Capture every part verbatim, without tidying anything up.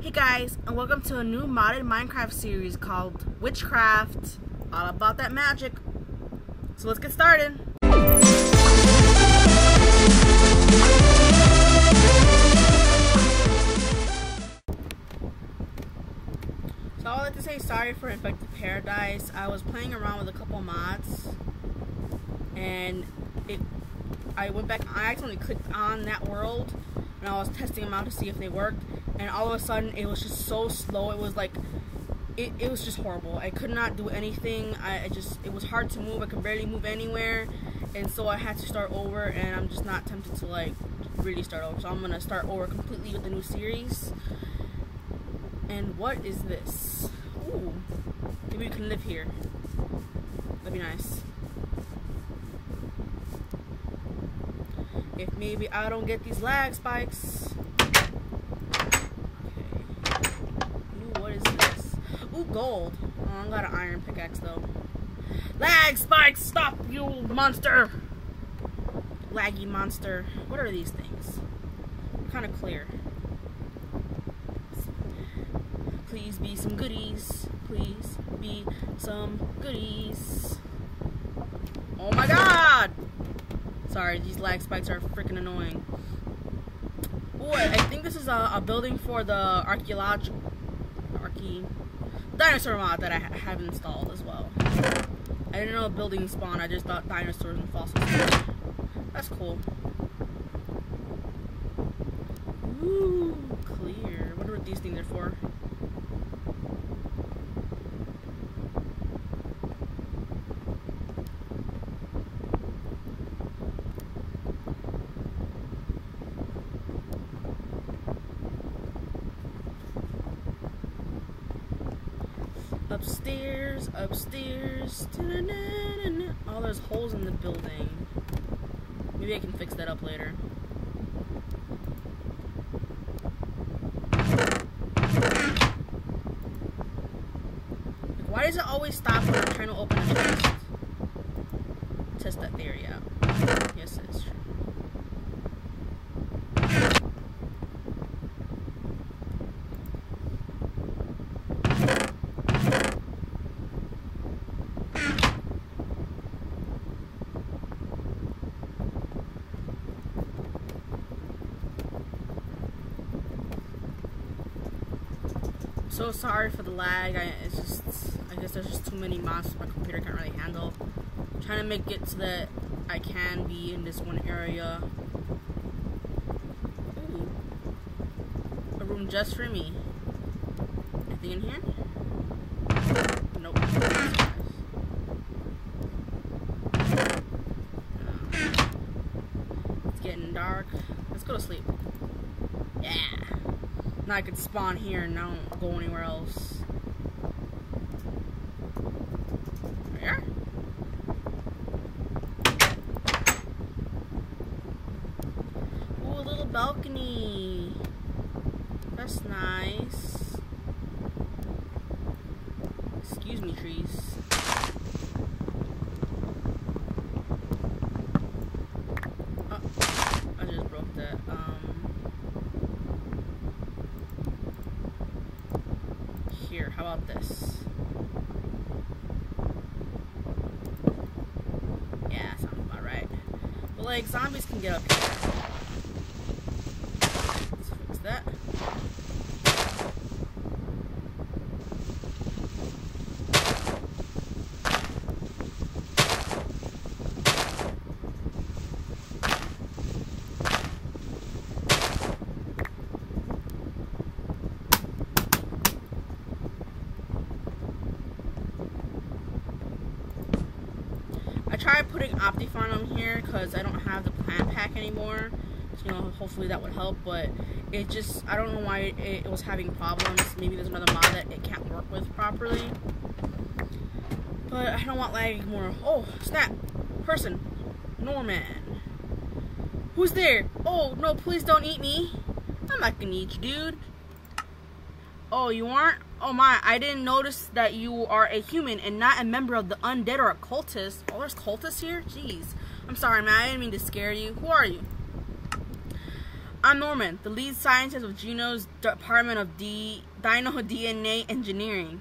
Hey guys, and welcome to a new modded Minecraft series called Witchcraft, all about that magic. So let's get started. So I would like to say sorry for Infected Paradise. I was playing around with a couple mods and it I went back, I accidentally clicked on that world and I was testing them out to see if they worked, and all of a sudden it was just so slow. It was like, it, it was just horrible. I could not do anything. I, I just, it was hard to move. I could barely move anywhere, and so I had to start over, and I'm just not tempted to like really start over. So I'm gonna start over completely with the new series. And what is this? Ooh, maybe we can live here. That'd be nice. If maybe I don't get these lag spikes. Okay. Ooh, what is this? Ooh, gold. Oh, I got an iron pickaxe though. Lag spikes, stop, you monster! Laggy monster. What are these things? Kind of clear. Please be some goodies. Please be some goodies. Oh my god! Sorry, these lag spikes are freaking annoying. Boy, I think this is a, a building for the archaeological, archae, dinosaur mod that I ha have installed as well. I didn't know a building spawned. I just thought dinosaurs and fossils. That's cool. Ooh, clear. I wonder what these things are for. Upstairs, upstairs. Oh, there's holes in the building. Maybe I can fix that up later. Why does it always stop when I'm trying to open a chest? Test that theory out. Yes, it's true. So sorry for the lag. I, it's just, I guess there's just too many monsters my computer can't really handle. I'm trying to make it so that I can be in this one area. Ooh, a room just for me. Anything in here? Nope. It's getting dark. Let's go to sleep. Yeah. Now I could spawn here and I don't go anywhere else. There. Ooh, a little balcony. That's nice. Excuse me, trees. Oh, I just broke that. Um. How about this? Yeah, sounds about right. But like, zombies can get up here. Let's fix that. I tried putting Optifine on here because I don't have the plant pack anymore. So, you know, hopefully that would help, but it just, I don't know why it, it was having problems. Maybe there's another mod that it can't work with properly. But I don't want lagging more. Oh, snap. Person. Norman. Who's there? Oh, no, please don't eat me. I'm not gonna eat you, dude. Oh, you aren't? Oh my, I didn't notice that you are a human and not a member of the undead or a cultist. Oh, there's cultists here? Jeez. I'm sorry, man. I didn't mean to scare you. Who are you? I'm Norman, the lead scientist of Geno's Department of D Dino D N A Engineering.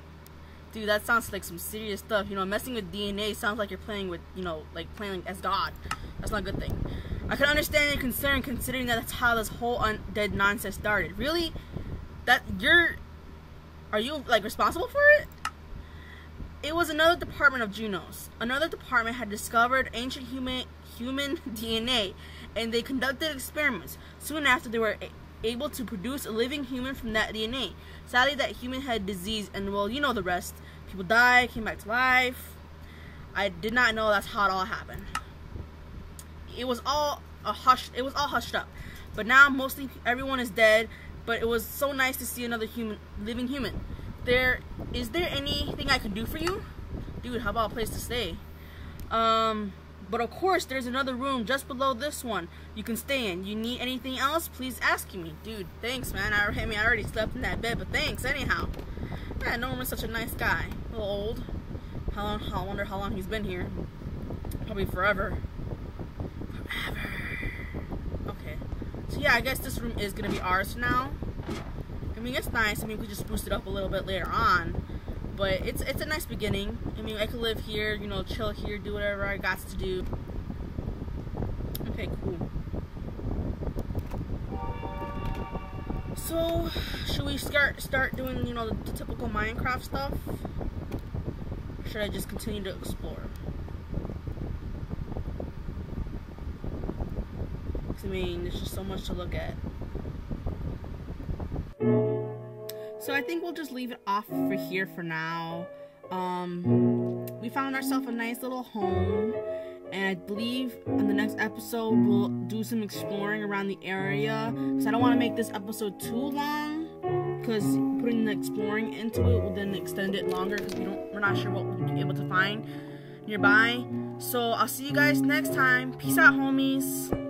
Dude, that sounds like some serious stuff. You know, messing with D N A sounds like you're playing with, you know, like playing as God. That's not a good thing. I can understand your concern, considering that that's how this whole undead nonsense started. Really? That you're... Are you, like, responsible for it? It was another department of Geno's. Another department had discovered ancient human human D N A, and they conducted experiments. Soon after, they were able to produce a living human from that D N A. Sadly, that human had disease, and, well, you know the rest. People died, came back to life. I did not know that's how it all happened. It was all a hush. It was all hushed up, but now mostly everyone is dead. But it was so nice to see another human, living human. There, is there anything I can do for you, dude? How about a place to stay? Um, but of course, there's another room just below this one you can stay in. You need anything else? Please ask me, dude. Thanks, man. I, I mean, I already slept in that bed, but thanks anyhow. Yeah, Norman's such a nice guy. A little old. How long? I wonder how long he's been here. Probably forever. Forever. Okay. So yeah, I guess this room is gonna be ours for now. I mean, it's nice. I mean, we just spruced it up a little bit later on, but it's it's a nice beginning. I mean, I could live here, you know, chill here, do whatever I got to do. Okay, cool. So, should we start start doing, you know, the, the typical Minecraft stuff? Or should I just continue to explore? I mean, there's just so much to look at. So I think we'll just leave it off for here for now. Um, we found ourselves a nice little home, and I believe on the next episode we'll do some exploring around the area, because I don't want to make this episode too long, because putting the exploring into it will then extend it longer, because we don't, we're not sure what we'll be able to find nearby. So I'll see you guys next time. Peace out, homies.